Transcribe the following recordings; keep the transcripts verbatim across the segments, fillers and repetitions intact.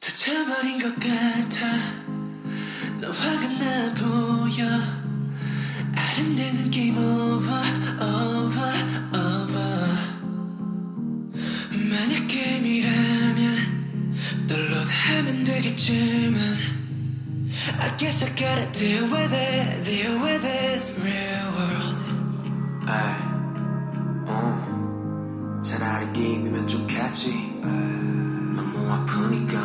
지쳐버린 것 같아. 너 화가 나 보여. 아름다운 게임 오버 오버 오버. 만약 게임이라면 download 하면 되겠지만 I guess I gotta deal with it, deal with this real world. I, 어, 차라리 게임이면 좋겠지. 너무 아프니까.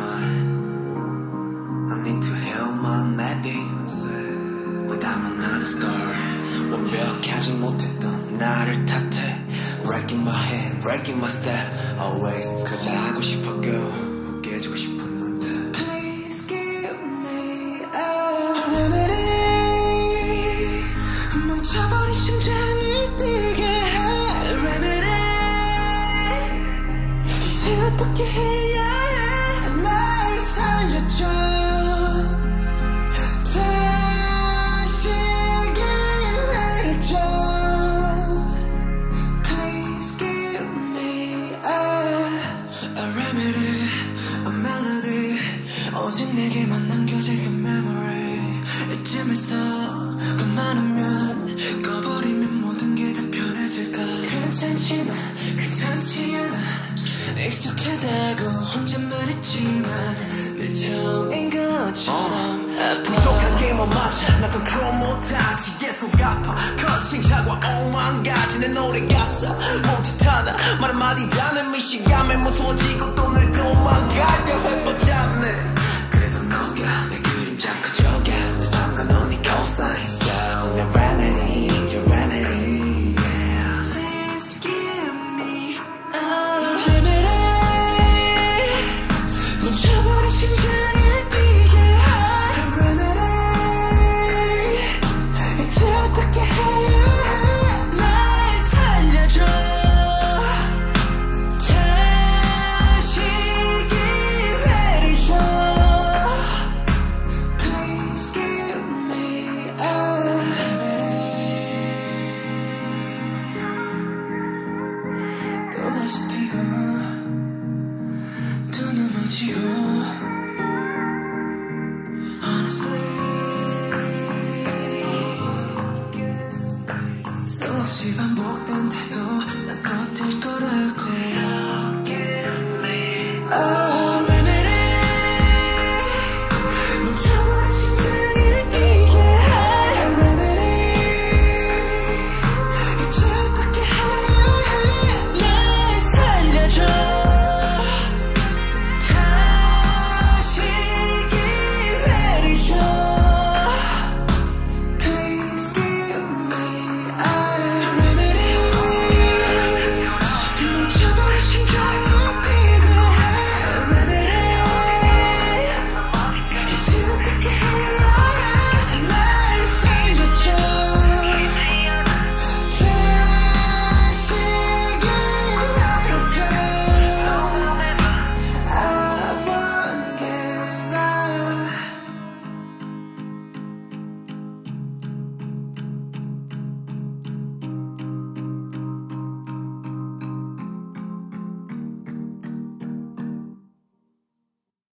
완벽하지 못했던 나를 탓해 Breaking my head, breaking my step Always 그 잘하고 싶었고 깨지고 싶었는데 Please give me a remedy 멈춰버린 심장을 뛰게 해 Remedy 이제 어떻게 해야 해 날 살려줘 오직 내게만 남겨질 그 memory 이쯤에서 그만하면 꺼버리면 모든 게 다 편해질까 괜찮지만 괜찮지 않아 익숙하다고 혼자만 했지만 늘 처음인 것처럼 아파 부족한 게임은 맞아 나 컨트롤 못하지 계속 아파 커싱 차과 오만 가지 내 노래가 싸 몸짓 하나 말 한마디 다 내 미시감에 무서워지고 또 늘 도망가려 해뻗잡네 you